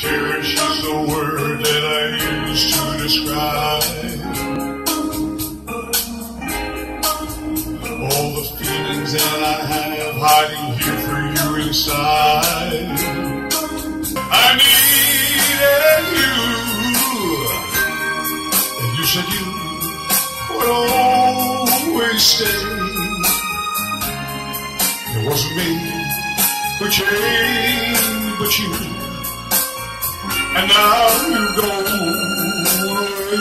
Cherish is the word that I use to describe all the feelings that I have hiding here for you inside. I needed you, and you said you would always stay. It wasn't me who changed, but you. And now you go away.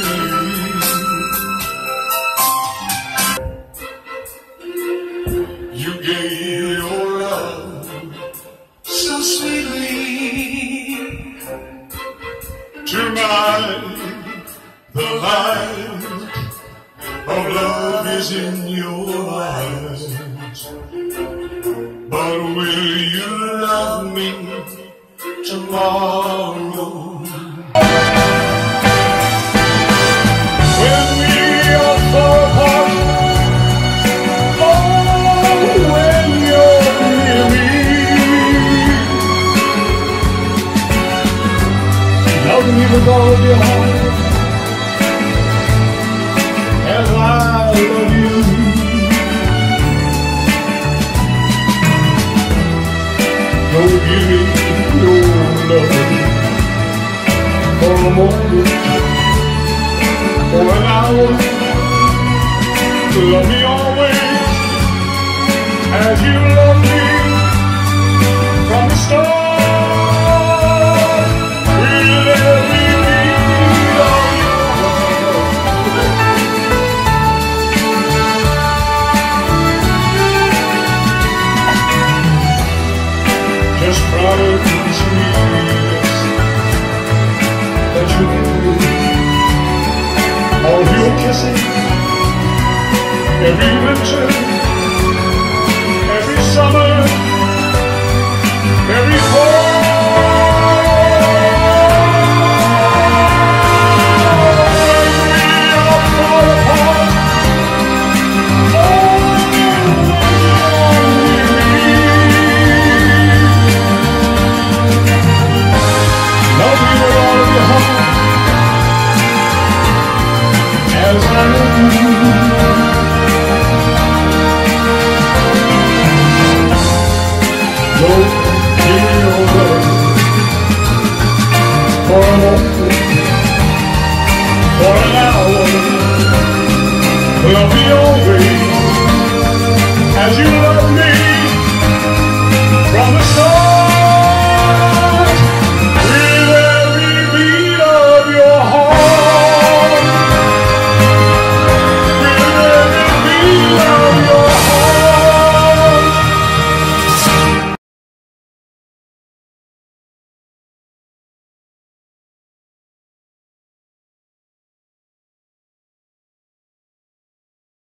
You gave your love so sweetly. Tonight, the light of love is in your eyes. But will you love me tomorrow? With all of your heart, as I love you. Don't give me your love for a moment, for an hour. Love me always, as you love me from the start. Just proud of the sweetness that you gave me. All your kisses, every winter.